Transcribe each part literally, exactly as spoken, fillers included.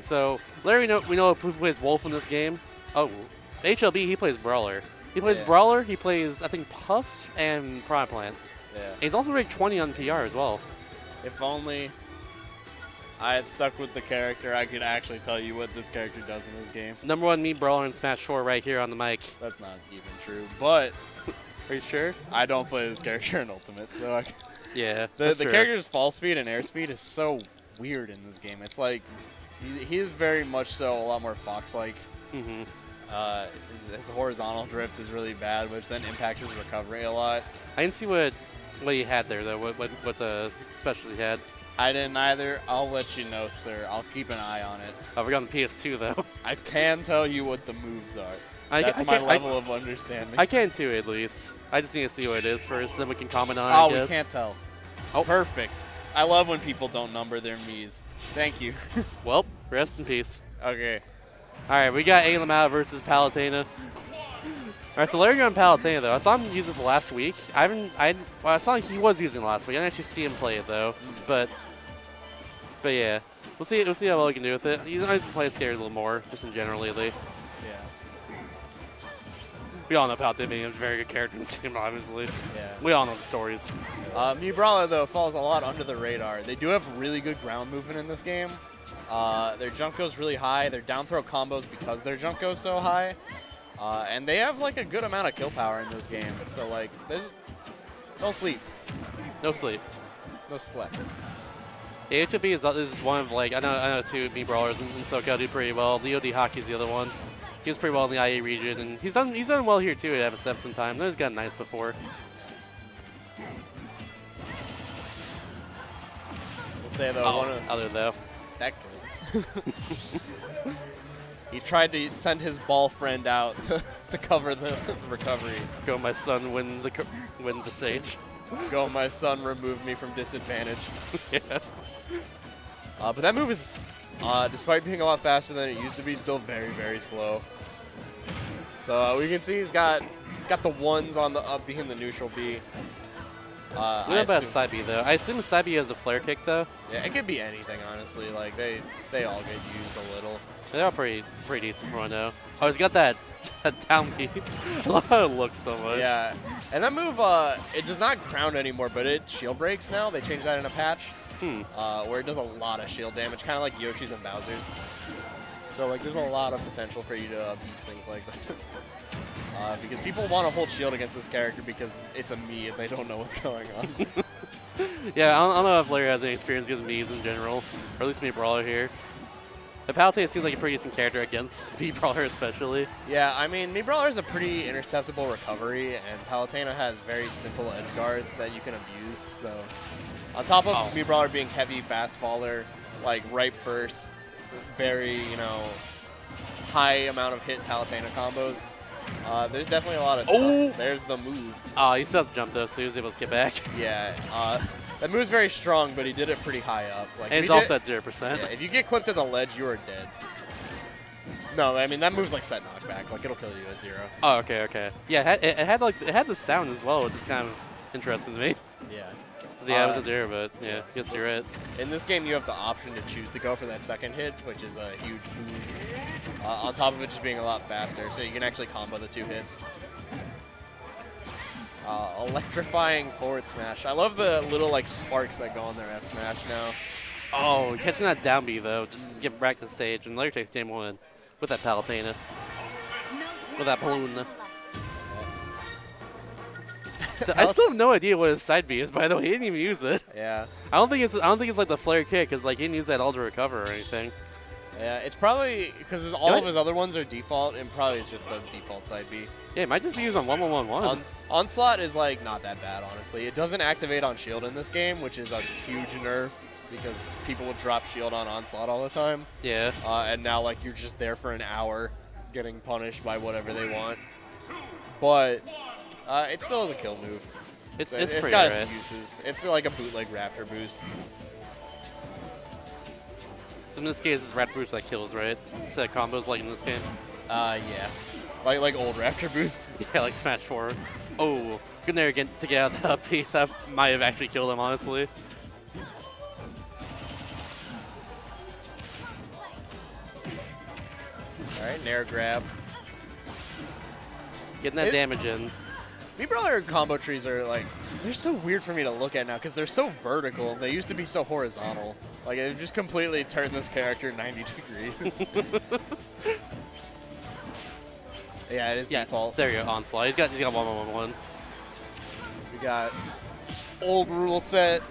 Hockey. So Larry, know, we know who plays Wolf in this game. Oh, H L B, he plays Brawler. He plays yeah. Brawler. He plays, I think, Puff and Prime Plant. Yeah. And he's also ranked twenty on P R as well. If only I had stuck with the character, I could actually tell you what this character does in this game. Number one Mii Brawler in Smash four right here on the mic. That's not even true, but... Are you sure? I don't play this character in Ultimate, so... I yeah, The, the character's fall speed and air speed is so weird in this game. It's like... He, he is very much so a lot more Fox-like. Mm-hmm. Uh, his, his horizontal drift is really bad, which then impacts his recovery a lot. I didn't see what, what he had there, though. What, what, what the special he had. I didn't either. I'll let you know, sir. I'll keep an eye on it. I forgot the P S two, though. I can tell you what the moves are. I That's I my level I, of understanding. I can, too, at least. I just need to see what it is first, then we can comment on it. Oh, I we can't tell. Oh, perfect. I love when people don't number their Miis. Thank you. Well, rest in peace. Okay. All right, we got A L M versus Palutena. All right, so Larry on Palutena, though. I saw him use this last week. I haven't, I, well, I saw he was using it last week. I didn't actually see him play it, though. But... But yeah, we'll see. We'll see how well we can do with it. He's always been playing scary a little more, just in general lately. Yeah. We all know Palutena being a very good character in this game, obviously. Yeah. We all know the stories. Uh, Mii Brawler though falls a lot under the radar. They do have really good ground movement in this game. Uh, their jump goes really high. Their down throw combos because their jump goes so high, uh, and they have like a good amount of kill power in this game. So like, there's no sleep. No sleep. No sleep. Yeah, H L B is, is one of, like, I know, I know two Mii Brawlers in, in SoCal do pretty well. Leo D Hockey's the other one. He does pretty well in the I A region, and he's done, he's done well here, too, to have a step sometime. He's gotten ninth before. We'll say, though, oh, one of the other, though. That kid. He tried to send his ball friend out to, to cover the recovery. Go, my son, win the, win the sage. Go, my son, remove me from disadvantage. Yeah. Uh, but that move is, uh, despite being a lot faster than it used to be, still very, very slow. So uh, we can see he's got got the ones on the up behind the neutral B. Uh, what about side B though? I assume side B has a flare kick though. Yeah, it could be anything honestly. Like they they all get used a little. They're all pretty pretty decent for now. Oh, he's got that, that down B. I love how it looks so much. Yeah, and that move uh, it does not ground anymore, but it shield breaks now. They changed that in a patch. Hmm. Uh, where it does a lot of shield damage, kind of like Yoshi's and Bowser's. So like, there's a lot of potential for you to abuse things like that. uh, because people want to hold shield against this character because it's a Mii and they don't know what's going on. Yeah, I don't, I don't know if Larry has any experience against Miis in general, or at least Mii Brawler here. But Palutena seems like a pretty decent character against Mii Brawler especially. Yeah, I mean, Mii Brawler is a pretty interceptable recovery, and Palutena has very simple edge guards that you can abuse, so... On top of oh. Mii Brawler being heavy, fast faller, like right first, very, you know, high amount of hit Palutena combos, uh, there's definitely a lot of stuff. Oh. There's the move. Oh, he still has to jump though, so he was able to get back. Yeah, uh, that move's very strong, but he did it pretty high up. Like, and he's also at zero percent. Yeah, if you get clipped at the ledge, you are dead. No, I mean, that move's like set knockback. Like, it'll kill you at zero. Oh, okay, okay. Yeah, it had, it had like, it had the sound as well, which is kind of interesting to me. Yeah. Yeah, uh, it was a zero, but yeah, yeah, guess you're right. In this game, you have the option to choose to go for that second hit, which is a huge move. Uh, on top of it just being a lot faster, so you can actually combo the two hits. Uh, electrifying forward smash. I love the little like sparks that go on their F smash now. Oh, catching that down B though, just get back to the stage, and Larry takes game one with that Palutena, with that balloon. So I still have no idea what his side B is. By the way, he didn't even use it. Yeah. I don't think it's. I don't think it's like the flare kick, cause like he didn't use that all to recover or anything. Yeah, it's probably because all of his other ones are default, and probably it's just the default side B. Yeah, it might just be used on one one one one. On, Onslaught is like not that bad, honestly. It doesn't activate on shield in this game, which is a huge nerf because people would drop shield on Onslaught all the time. Yeah. Uh, and now like you're just there for an hour, getting punished by whatever they want. But. Uh, it still is a kill move. It's, it's, it's got its uses. It's like a bootleg Raptor Boost. So in this case, it's Raptor Boost that kills, right? Instead of combos like in this game? Uh, yeah. Like like old Raptor Boost? Yeah, like Smash four. Oh, good there again to get out of the up B. That might have actually killed him, honestly. Alright, Nair grab. Getting that it, damage in. Mii Brawler combo trees are like, they're so weird for me to look at now because they're so vertical. They used to be so horizontal. Like, it just completely turned this character ninety degrees. Yeah, it is yeah, default. There you go, Onslaught. He's got, he's got one, one, one, one. We got old rule set.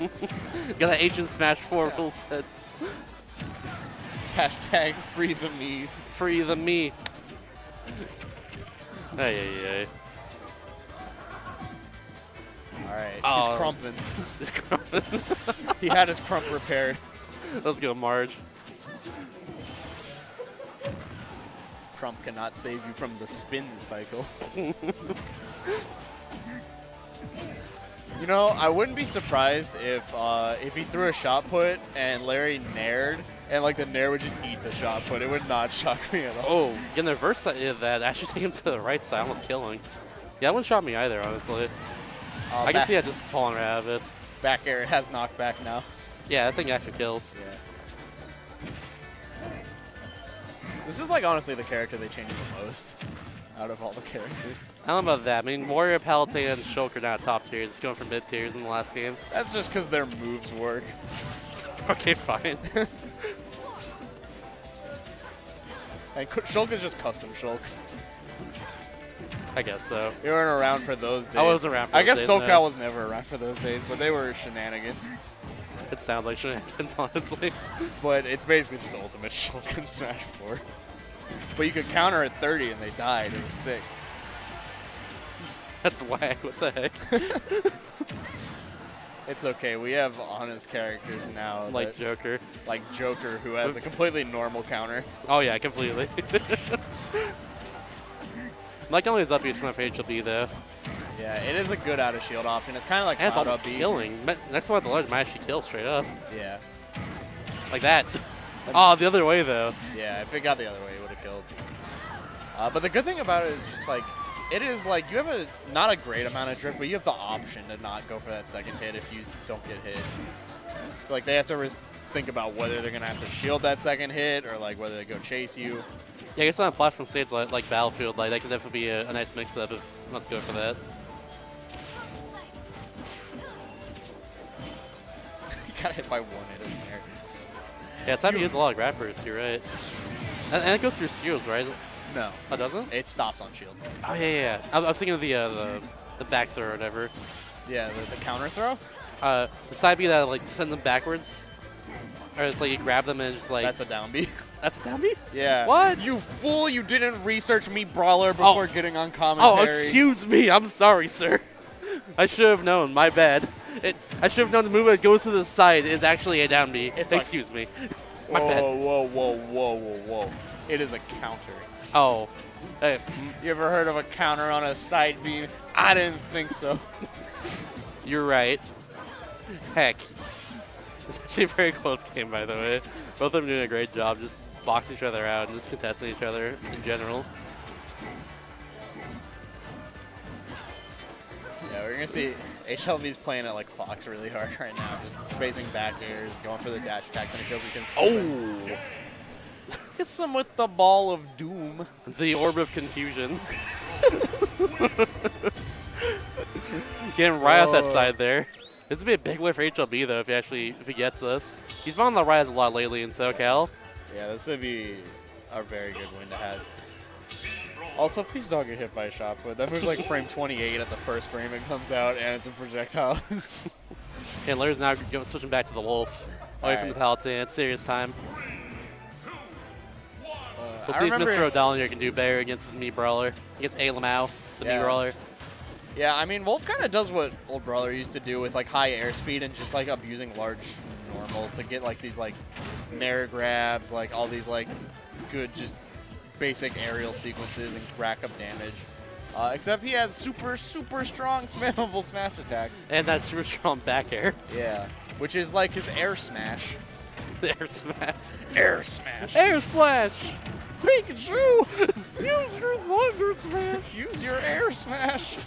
Got that ancient Smash four yeah. rule set. Hashtag free the Miis. Free the Mii. Ay, ay, ay. All right, oh. he's crumping. He's crumping. He had his crump repaired. Let's go, Marge. Crump cannot save you from the spin cycle. You know, I wouldn't be surprised if uh, if he threw a shot put and Larry naired, and like the Nair would just eat the shot put. It would not shock me at all. Oh, in the reverse side of that, I should take him to the right side. I almost kill him. Yeah, that wouldn't shock me either, honestly. Uh, I can see that just falling right out of it. Back air has knockback now. Yeah, that thing actually kills. Yeah. This is like honestly the character they changed the most out of all the characters. I don't know about that. I mean, Warrior, Palutena, and Shulk are now top tiers. It's going for mid tiers in the last game. That's just because their moves work. Okay, fine. And Shulk is just custom Shulk. I guess so. You weren't around for those days. I wasn't around for I those days. I guess SoCal though. was never around for those days, but they were shenanigans. It sounds like shenanigans, honestly. But it's basically just Ultimate Shulk in Smash four. But you could counter at thirty and they died. It was sick. That's whack. What the heck? It's okay. We have honest characters now. Like that, Joker. Like Joker, who has a completely normal counter. Oh, yeah, completely. Like only his up B is my for H L B though. Yeah, it is a good out of shield option. It's kind of like and cloud it's up B. Killing. Next one at the ledge might actually kill straight up. Yeah. Like that. Oh, the other way though. Yeah, if it got the other way, it would have killed. Uh, but the good thing about it is just like, it is like you have a not a great amount of drift, but you have the option to not go for that second hit if you don't get hit. So like they have to think about whether they're gonna have to shield that second hit or like whether they go chase you. Yeah, I guess on a platform stage like, like Battlefield, like that could definitely be a, a nice mix-up if let's go for that. Got hit by one hit in there. Yeah, it's time you to use a lot of rappers, you're right. And, and it goes through shields, right? No. Oh, it doesn't? It stops on shield. Oh, yeah, yeah. I, I was thinking of the, uh, the the back throw or whatever. Yeah, the, the counter throw? Uh, the side B that like sends them backwards. Or it's like you grab them and just like... That's a down B. That's down B? Yeah. What? You fool, you didn't research Mii Brawler before oh. getting on commentary. Oh, excuse me. I'm sorry, sir. I should have known. My bad. It, I should have known the move that goes to the side is actually a down B. It's excuse like, me. My whoa, bad. Whoa, whoa, whoa, whoa, whoa. It is a counter. Oh. Hey. You ever heard of a counter on a side B? I didn't think so. You're right. Heck. It's actually a very close game, by the way. Both of them doing a great job, just boxing each other out and just contesting each other in general. Yeah, we're gonna see H L B's playing at like Fox really hard right now, just spacing back airs, going for the dash attacks, and it kills against. Oh! Hits him with the ball of doom. The orb of confusion. Getting right oh. off that side there. This would be a big win for H L B though if he actually if he gets this. He's been on the rise a lot lately in SoCal. Yeah, this would be a very good win to have. Also, please don't get hit by a shot put. That moves like frame twenty-eight at the first frame it comes out and it's a projectile. And Larry's now switching back to the Wolf. Away right. from the Palutena. It's serious time. Uh, we'll I see if Mister O'Donnell here can do better against his Mii Brawler. Against A Lamau, the yeah. Mii Brawler. Yeah, I mean, Wolf kind of does what old Brawler used to do with like high airspeed and just like abusing large normals to get like these like Nair grabs, like all these like good just basic aerial sequences and rack up damage. Uh, except he has super, super strong spammable smash attacks. And that super strong back air. Yeah, which is like his air smash. Air smash. Air smash. Air slash. Pikachu! Use your thunder smash! Use your air smash!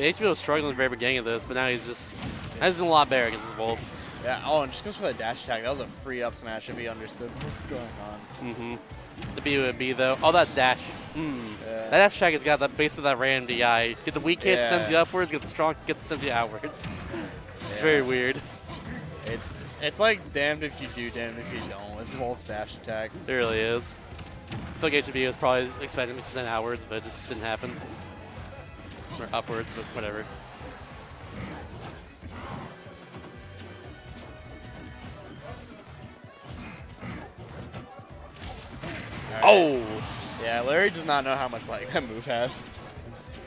H B O was struggling at the very beginning of this, but now he's just has been a lot better against this Wolf. Yeah, oh, and just goes for that dash attack. That was a free up smash if he understood what's going on. Mm-hmm. The B would be, though. Oh, that dash. Mm. Yeah. That dash attack has got that base of that random D I. Get the weak hit, yeah. sends you upwards. Get the strong hit, sends you outwards. It's yeah. very weird. It's it's like damned if you do, damned if you don't. It's Wolf's dash attack. It really is. I feel like H B O was probably expecting me to send outwards, but it just didn't happen. Or upwards, but whatever. Right. Oh! Yeah, Larry does not know how much like that move has.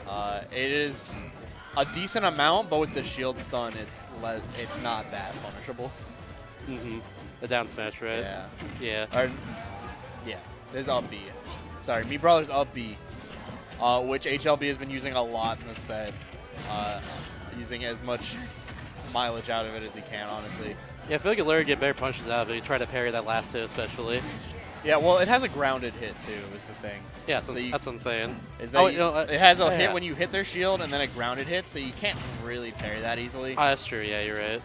Uh, it is a decent amount, but with the shield stun, it's le it's not that punishable. Mm-hmm. The down smash, right? Yeah. Yeah. Or, yeah. There's up B. Sorry, Mii Brawler's up B, uh, which H L B has been using a lot in the set, uh, using as much mileage out of it as he can, honestly. Yeah, I feel like Larry get better punches out, but he tried to parry that last hit especially. Yeah, well, it has a grounded hit, too, is the thing. Yeah, that's, so you, that's what I'm saying. Is that oh, you, no, uh, it has a oh, hit yeah. when you hit their shield and then a grounded hit, so you can't really parry that easily. Oh, that's true. Yeah, you're right.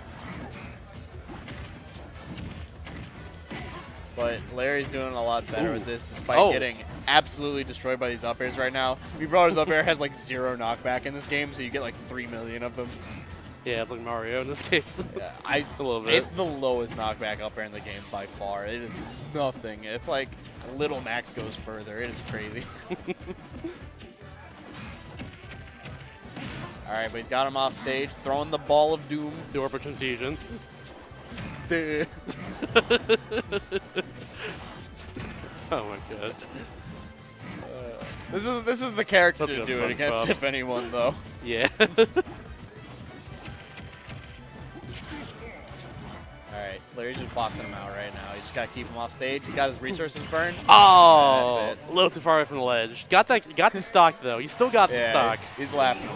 But Larry's doing a lot better Ooh. with this, despite oh. getting absolutely destroyed by these up airs right now. Mii Brawler's up air has, like, zero knockback in this game, so you get, like, three million of them. Yeah, it's like Mario in this case. Yeah, I, it's a little bit. It's the lowest knockback up air in the game by far. It is nothing. It's like Little Max goes further. It is crazy. All right, but he's got him off stage, throwing the ball of doom. The Orphan Confusion. oh my god. Uh, this is this is the character Let's to do it against, pop. if anyone, though. Yeah. Alright, Larry's just boxing him out right now. He's just gotta keep him off stage. He's got his resources burned. Oh, that's it. A little too far away from the ledge. Got that got the stock though. You still got yeah, the stock. He's laughing.